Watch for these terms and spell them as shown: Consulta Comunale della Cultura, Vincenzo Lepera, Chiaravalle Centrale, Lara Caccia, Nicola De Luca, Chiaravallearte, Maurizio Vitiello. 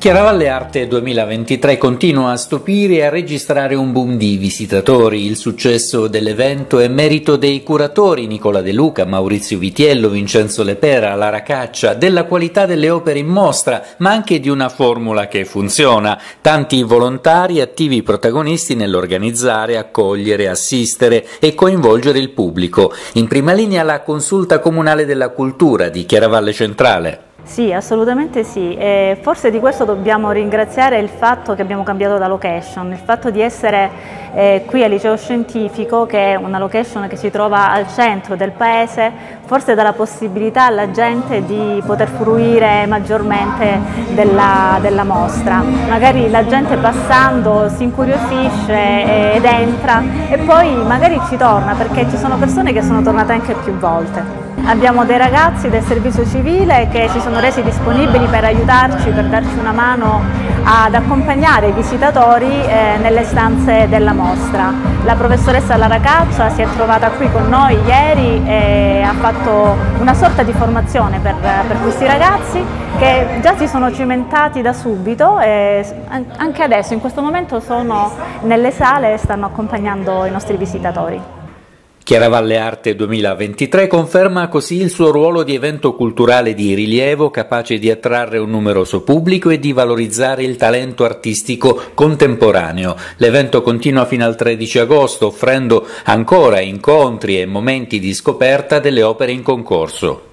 Chiaravallearte 2023 continua a stupire e a registrare un boom di visitatori. Il successo dell'evento è merito dei curatori Nicola De Luca, Maurizio Vitiello, Vincenzo Lepera, Lara Caccia, della qualità delle opere in mostra, ma anche di una formula che funziona. Tanti volontari attivi protagonisti nell'organizzare, accogliere, assistere e coinvolgere il pubblico. In prima linea la Consulta Comunale della Cultura di Chiaravalle Centrale. Sì, assolutamente sì, e forse di questo dobbiamo ringraziare il fatto che abbiamo cambiato la location, il fatto di essere qui al liceo scientifico, che è una location che si trova al centro del paese, forse dà la possibilità alla gente di poter fruire maggiormente della mostra. Magari la gente passando si incuriosisce ed entra e poi magari ci torna, perché ci sono persone che sono tornate anche più volte. Abbiamo dei ragazzi del servizio civile che si sono resi disponibili per aiutarci, per darci una mano ad accompagnare i visitatori nelle stanze della mostra. La professoressa Lara Caccia si è trovata qui con noi ieri e ha fatto una sorta di formazione per questi ragazzi che già si sono cimentati da subito e anche adesso, in questo momento, sono nelle sale e stanno accompagnando i nostri visitatori. Chiaravallearte 2023 conferma così il suo ruolo di evento culturale di rilievo, capace di attrarre un numeroso pubblico e di valorizzare il talento artistico contemporaneo. L'evento continua fino al 13 agosto, offrendo ancora incontri e momenti di scoperta delle opere in concorso.